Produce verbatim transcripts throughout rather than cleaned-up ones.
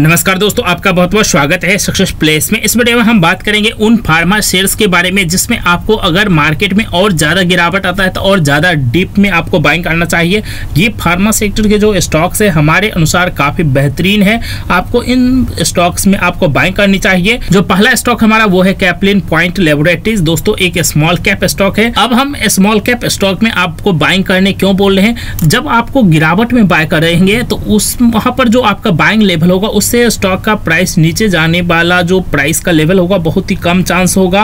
नमस्कार दोस्तों, आपका बहुत बहुत स्वागत है सक्सेस प्लेस में। इस वीडियो में हम बात करेंगे उन फार्मा शेयर्स के बारे में जिसमें आपको अगर मार्केट में और ज़्यादा गिरावट आता है तो और ज़्यादा डीप में आपको बाइंग करना चाहिए। ये फार्मा सेक्टर के जो स्टॉक्स है हमारे अनुसार काफ़ी बेहतरीन है, आपको इन स्टॉक्स में आपको बाइंग करनी चाहिए। जो पहला स्टॉक हमारा वो है कैप्लिन पॉइंट लेबोरेटरीज। दोस्तों एक स्मॉल कैप स्टॉक है। अब हम स्मॉल कैप स्टॉक में आपको बाइंग करने क्यों बोल रहे हैं, जब आपको गिरावट में बाय करेंगे तो उस वहाँ पर जो आपका बाइंग लेवल होगा से स्टॉक का प्राइस नीचे जाने वाला जो प्राइस का लेवल होगा बहुत ही कम चांस होगा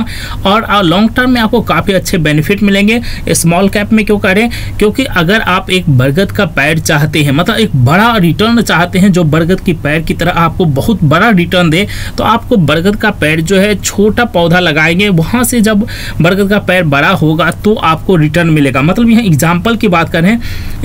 और लॉन्ग टर्म में आपको काफ़ी अच्छे बेनिफिट मिलेंगे। स्मॉल कैप में क्यों करें, क्योंकि अगर आप एक बरगद का पैर चाहते हैं, मतलब एक बड़ा रिटर्न चाहते हैं जो बरगद की पैर की तरह आपको बहुत बड़ा रिटर्न दे, तो आपको बरगद का पैर जो है छोटा पौधा लगाएंगे, वहाँ से जब बरगद का पैर बड़ा होगा तो आपको रिटर्न मिलेगा। मतलब यहाँ एग्जाम्पल की बात करें,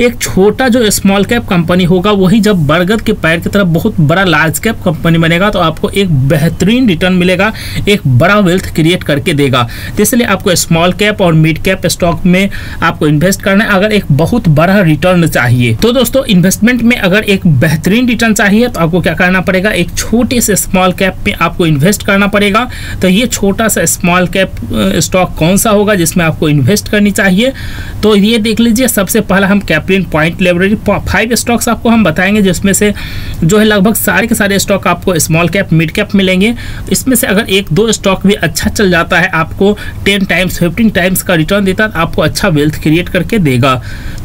एक छोटा जो स्मॉल कैप कंपनी होगा वही जब बरगद के पैर की तरफ बहुत बड़ा लार्ज कैप कंपनी बनेगा तो आपको एक बेहतरीन रिटर्न मिलेगा, एक बड़ा वेल्थ क्रिएट करके देगा। इसलिए आपको स्मॉल कैप और मिड कैप स्टॉक में आपको इन्वेस्ट करना है अगर एक बहुत बड़ा रिटर्न चाहिए तो। दोस्तों इन्वेस्टमेंट में अगर एक बेहतरीन रिटर्न चाहिए तो आपको क्या करना पड़ेगा, एक छोटे से स्मॉल कैप में आपको इन्वेस्ट करना पड़ेगा। तो ये छोटा सा स्मॉल कैप स्टॉक कौन सा होगा जिसमें आपको इन्वेस्ट करनी चाहिए, तो ये देख लीजिए। सबसे पहला हम Caplin Point library five stocks आपको हम बताएंगे जिसमें से जो है लगभग सारे के सारे स्टॉक आपको स्मॉल कैप मिड कैप मिलेंगे। इसमें से अगर एक दो स्टॉक भी अच्छा चल जाता है आपको टेन टाइम्स फिफ्टीन टाइम्स का रिटर्न देता है, आपको अच्छा वेल्थ क्रिएट करके देगा।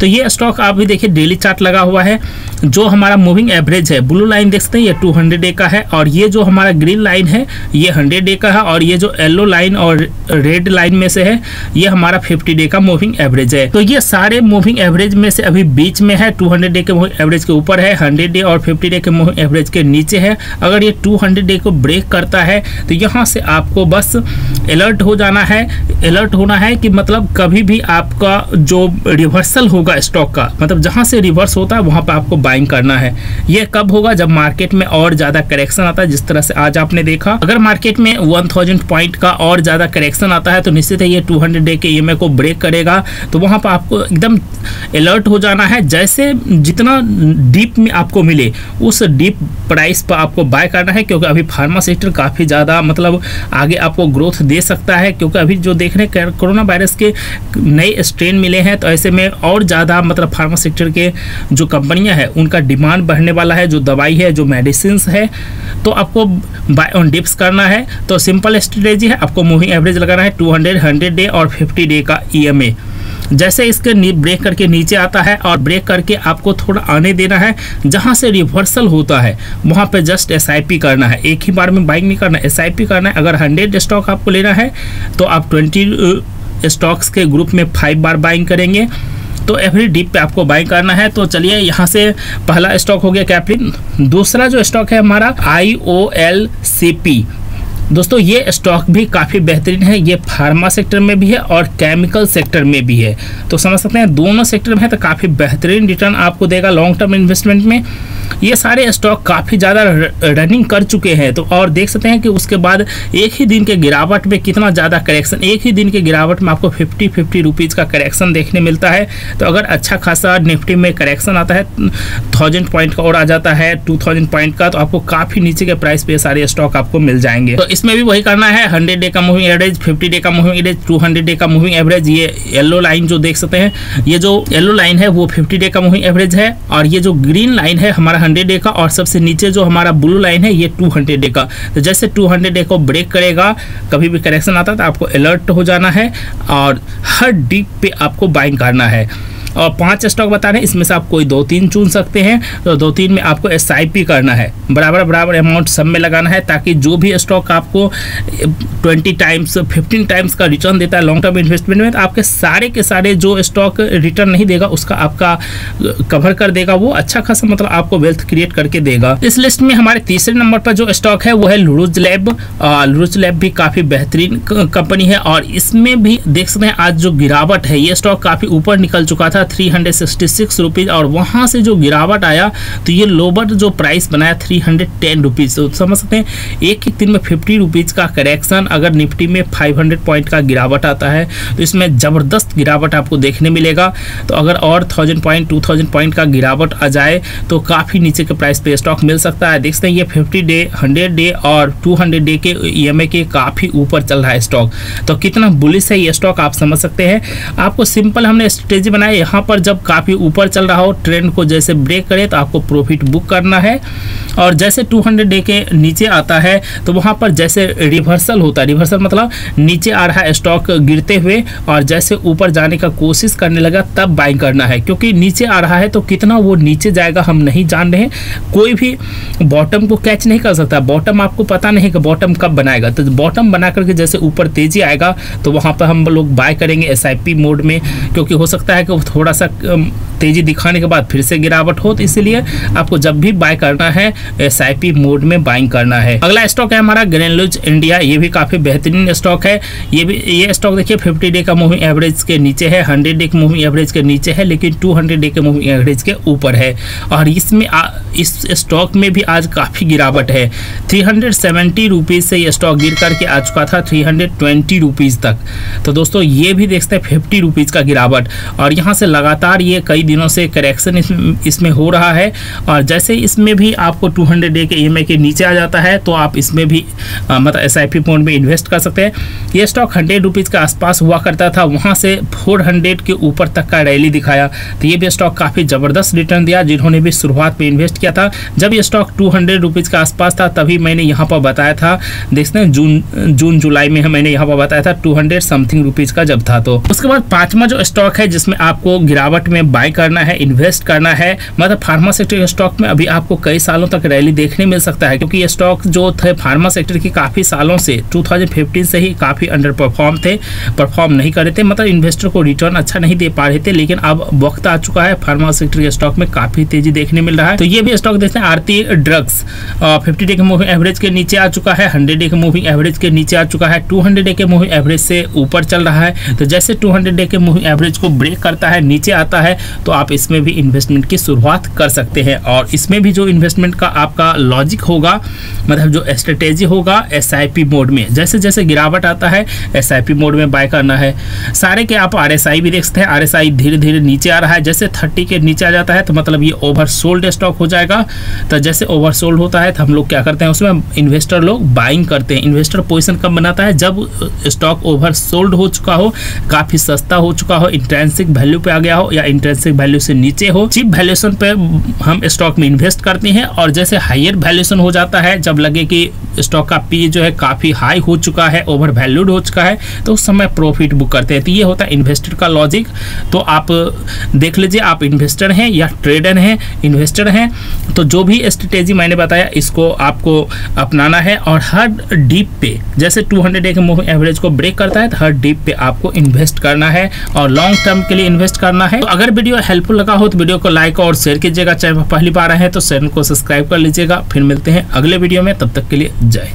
तो ये स्टॉक आप भी देखिए, डेली चार्ट लगा हुआ है। जो हमारा मूविंग एवरेज है, ब्लू लाइन देख सकते हैं, ये टू हंड्रेड डे का है और ये जो हमारा ग्रीन लाइन है ये हंड्रेड डे का है और ये जो येलो लाइन और रेड लाइन में से है ये हमारा फिफ्टी डे का मूविंग एवरेज है। तो ये सारे मूविंग एवरेज में से अभी बीच में है, टू हंड्रेड डे के मूविंग एवरेज के ऊपर है, हंड्रेड डे और फिफ्टी डे के मूविंग एवरेज के नीचे है। अगर ये टू हंड्रेड डे को ब्रेक करता है तो यहाँ से आपको बस अलर्ट हो जाना है, अलर्ट होना है कि मतलब कभी भी आपका जो रिवर्सल होगा स्टॉक का, मतलब जहाँ से रिवर्स होता है वहाँ पर आपको बाइंग करना है। ये कब होगा, जब मार्केट में और ज़्यादा करेक्शन आता है, जिस तरह से आज आपने देखा। अगर मार्केट में वन थाउज़ेंड पॉइंट का और ज़्यादा करेक्शन आता है तो निश्चित है ये टू हंड्रेड डे के ईएमए को ब्रेक करेगा, तो वहाँ पर आपको एकदम अलर्ट हो जाना है। जैसे जितना डीप में आपको मिले उस डीप प्राइस पर आपको बाय करना है, क्योंकि अभी फार्मा सेक्टर काफ़ी ज़्यादा मतलब आगे आपको ग्रोथ दे सकता है, क्योंकि अभी जो देख रहे हैं कोरोना वायरस के नए स्ट्रेन मिले हैं, तो ऐसे में और ज़्यादा मतलब फार्मा सेक्टर के जो कंपनियां हैं उनका डिमांड बढ़ने वाला है, जो दवाई है जो मेडिसिन है। तो आपको बाय ऑन डिप्स करना है। तो सिंपल स्ट्रेटेजी है, आपको मूविंग एवरेज लगाना है टू हंड्रेड हंड्रेड डे और फिफ्टी डे का ई एम ए। जैसे इसके ब्रेक करके नीचे आता है और ब्रेक करके आपको थोड़ा आने देना है, जहाँ से रिवर्सल होता है वहाँ पे जस्ट एस आई पी करना है, एक ही बार में बाइंग नहीं करना, एस आई पी करना है। अगर हंड्रेड स्टॉक आपको लेना है तो आप ट्वेंटी स्टॉक्स के ग्रुप में फाइव बार बाइंग करेंगे, तो एवरी डीप पे आपको बाइंग करना है। तो चलिए यहाँ से पहला स्टॉक हो गया कैप्लिन। दूसरा जो स्टॉक है हमारा आई ओ एल सी पी। दोस्तों ये स्टॉक भी काफ़ी बेहतरीन है, ये फार्मा सेक्टर में भी है और केमिकल सेक्टर में भी है, तो समझ सकते हैं दोनों सेक्टर में है तो काफ़ी बेहतरीन रिटर्न आपको देगा लॉन्ग टर्म इन्वेस्टमेंट में। ये सारे स्टॉक काफ़ी ज़्यादा रनिंग कर चुके हैं, तो और देख सकते हैं कि उसके बाद एक ही दिन के गिरावट में कितना ज़्यादा करेक्शन, एक ही दिन के गिरावट में आपको फिफ्टी फिफ्टी रुपीज़ का करेक्शन देखने मिलता है। तो अगर अच्छा खासा निफ्टी में करेक्शन आता है, थाउजेंड पॉइंट का और आ जाता है, टू थाउजेंड पॉइंट का, तो आपको काफ़ी नीचे के प्राइस पर सारे स्टॉक आपको मिल जाएंगे। तो इसमें भी वही करना है, हंड्रेड डे का मूविंग एवरेज, फिफ्टी डे का moving average, two hundred day का मूविंग एवरेज। ये येलो लाइन जो देख सकते हैं, ये जो येलो लाइन है वो फिफ्टी डे का मूविंग एवरेज है और ये जो ग्रीन लाइन है हमारा हंड्रेड डे का और सबसे नीचे जो हमारा ब्लू लाइन है ये टू हंड्रेड डे का। तो जैसे टू हंड्रेड डे को ब्रेक करेगा, कभी भी करेक्शन आता है तो आपको अलर्ट हो जाना है और हर डीप पे आपको बाइंग करना है। और पांच स्टॉक बता रहे हैं, इसमें से आप कोई दो तीन चुन सकते हैं, तो दो तीन में आपको एस आई पी करना है, बराबर बराबर अमाउंट सब में लगाना है, ताकि जो भी स्टॉक आपको ट्वेंटी टाइम्स फिफ्टीन टाइम्स का रिटर्न देता है लॉन्ग टर्म इन्वेस्टमेंट में, तो आपके सारे के सारे जो स्टॉक रिटर्न नहीं देगा उसका आपका कवर कर देगा, वो अच्छा खासा मतलब आपको वेल्थ क्रिएट करके देगा। इस लिस्ट में हमारे तीसरे नंबर पर जो स्टॉक है वो है लूरुज लैब। लूरुज लैब भी काफ़ी बेहतरीन कंपनी है और इसमें भी देख सकते हैं आज जो गिरावट है ये स्टॉक काफ़ी ऊपर निकल चुका था, था three hundred sixty six rupees और वहाँ से जो गिरावट आया तो ये लोअर जो प्राइस बनाया थ्री हंड्रेड टेन रुपीज़। तो समझ सकते हैं एक ही दिन में फिफ्टी रुपीज़ का करेक्शन, अगर निफ्टी में फाइव हंड्रेड पॉइंट का गिरावट आता है तो इसमें ज़बरदस्त गिरावट आपको देखने मिलेगा। तो अगर और thousand point two thousand point का गिरावट आ जाए तो काफ़ी नीचे के प्राइस पे स्टॉक मिल सकता है। देखते हैं ये फिफ्टी डे हंड्रेड डे और टू हंड्रेड डे के ई एम ए के काफ़ी ऊपर चल रहा है स्टॉक, तो कितना बुलिश है ये स्टॉक आप समझ सकते हैं। आपको सिंपल हमने स्ट्रेटेजी बनाई, यहाँ पर जब काफ़ी ऊपर चल रहा हो ट्रेंड को जैसे ब्रेक करे तो आपको प्रॉफिट बुक करना है, और जैसे टू हंड्रेड डे के नीचे आता है तो वहाँ पर जैसे रिवर्सल होता है, रिवर्सल मतलब नीचे आ रहा है स्टॉक गिरते हुए और जैसे ऊपर जाने का कोशिश करने लगा तब बाइंग करना है, क्योंकि नीचे आ रहा है तो कितना वो नीचे जाएगा हम नहीं जान रहे हैं। कोई भी बॉटम को कैच नहीं कर सकता, बॉटम आपको पता नहीं कि बॉटम कब बनाएगा, तो बॉटम बना करके जैसे ऊपर तेजी आएगा तो वहाँ पर हम लोग बाय करेंगे एस आई पी मोड में, क्योंकि हो सकता है कि थोड़ा सा तेजी दिखाने के बाद फिर से गिरावट हो, तो इसलिए आपको जब भी बाय करना है एस आई पी मोड में बाइंग करना है। अगला स्टॉक है हमारा ग्रेन्यूल्स इंडिया, ये भी काफ़ी बेहतरीन स्टॉक है। ये भी ये स्टॉक देखिए फिफ्टी डे का मूविंग एवरेज के नीचे है, हंड्रेड डे के मूविंग एवरेज के नीचे है, लेकिन टू हंड्रेड डे के मूविंग एवरेज के ऊपर है, और इसमें इस स्टॉक में भी आज काफ़ी गिरावट है। थ्री हंड्रेड सेवेंटी रुपीज़ से ये स्टॉक गिर करके आ चुका था थ्री हंड्रेड ट्वेंटी रुपीज़ तक। तो दोस्तों ये भी देखते हैं फिफ्टी रुपीज़ का गिरावट, और यहाँ से लगातार ये कई दिनों से करेक्शन इसमें इसमें हो रहा है, और जैसे इसमें भी आपको टू हंड्रेड डे के ई एम ए के नीचे आ जाता है तो आप इसमें भी आ, मतलब एस आई पी फंड में इन्वेस्ट कर सकते हैं। ये स्टॉक हंड्रेड रुपीज़ के आसपास हुआ करता था, वहाँ से फोर हंड्रेड के ऊपर तक का रैली दिखाया, तो ये भी स्टॉक काफ़ी ज़बरदस्त रिटर्न दिया। जिन्होंने भी शुरुआत में इन्वेस्ट किया था जब ये स्टॉक टू हंड्रेड रुपीज़ के आसपास था तभी मैंने यहाँ पर बताया था, देखते हैं जून जून जुलाई में मैंने यहाँ पर बताया था टू हंड्रेड समथिंग रुपीज़ का जब था। तो उसके बाद पाँचवा जो स्टॉक है जिसमें आपको गिरावट में बाय करना है, इन्वेस्ट करना है, मतलब फार्मा सेक्टर के स्टॉक में अभी आपको कई सालों तक रैली देखने मिल सकता है, क्योंकि ये स्टॉक जो थे फार्मा सेक्टर के काफ़ी सालों से टू थाउजेंड फिफ्टीन से ही काफ़ी अंडर परफॉर्म थे, परफॉर्म नहीं कर रहे थे, मतलब इन्वेस्टर को रिटर्न अच्छा नहीं दे पा रहे थे, लेकिन अब वक्त आ चुका है, फार्मा सेक्टर के स्टॉक में काफ़ी तेजी देखने मिल रहा है। तो ये भी स्टॉक देखते हैं आरती ड्रग्स, फिफ्टी डे के मूविंग एवरेज के नीचे आ चुका है, हंड्रेड डे के मूविंग एवरेज के नीचे आ चुका है, टू हंड्रेड डे के मूविंग एवरेज से ऊपर चल रहा है, तो जैसे टू हंड्रेड डे के मूविंग एवरेज को ब्रेक करता है नीचे आता है तो आप इसमें भी इन्वेस्टमेंट की शुरुआत कर सकते हैं। और इसमें भी जो इन्वेस्टमेंट का आपका लॉजिक होगा, मतलब जो स्ट्रेटेजी होगा एस आई पी मोड में, जैसे जैसे गिरावट आता है एस आई पी मोड में बाय करना है। सारे के आप आर एस आई भी देख सकते हैं, आर एस आई धीरे धीरे नीचे आ रहा है, जैसे थर्टी के नीचे आ जाता है तो मतलब ये ओवरसोल्ड स्टॉक हो जाएगा, तो जैसे ओवरसोल्ड होता है तो हम लोग क्या करते हैं उसमें इन्वेस्टर लोग बाइंग करते हैं। इन्वेस्टर पोजिशन कब बनाता है, जब स्टॉक ओवरसोल्ड हो चुका हो, काफ़ी सस्ता हो चुका हो, इंट्रेंसिक वैल्यू पे आ गया हो या इंट्रेंसिक वैल्यू से नीचे हो, चीप वैल्यूएशन पे हम स्टॉक में इन्वेस्ट करते हैं, और जैसे हायर वैल्यूएशन हो जाता है, जब लगे कि स्टॉक का पी जो है काफ़ी हाई हो चुका है, ओवर वैल्यूड हो चुका है, तो उस समय प्रॉफिट बुक करते हैं। तो ये होता है इन्वेस्टर का लॉजिक। तो आप देख लीजिए आप इन्वेस्टर हैं या ट्रेडर हैं, इन्वेस्टर हैं, तो जो भी स्ट्रेटेजी मैंने बताया इसको आपको अपनाना है, और हर डीप पे जैसे टू हंड्रेड के मूविंग एवरेज को ब्रेक करता है तो हर डीप पे आपको इन्वेस्ट करना है और लॉन्ग टर्म के लिए इन्वेस्ट करना है। तो अगर वीडियो हेल्पफुल लगा हो तो वीडियो को लाइक और शेयर कीजिएगा, चाहे पहली बार आए हैं तो चैनल को सब्सक्राइब कर लीजिएगा। फिर मिलते हैं अगले वीडियो में, तब तक के लिए जय।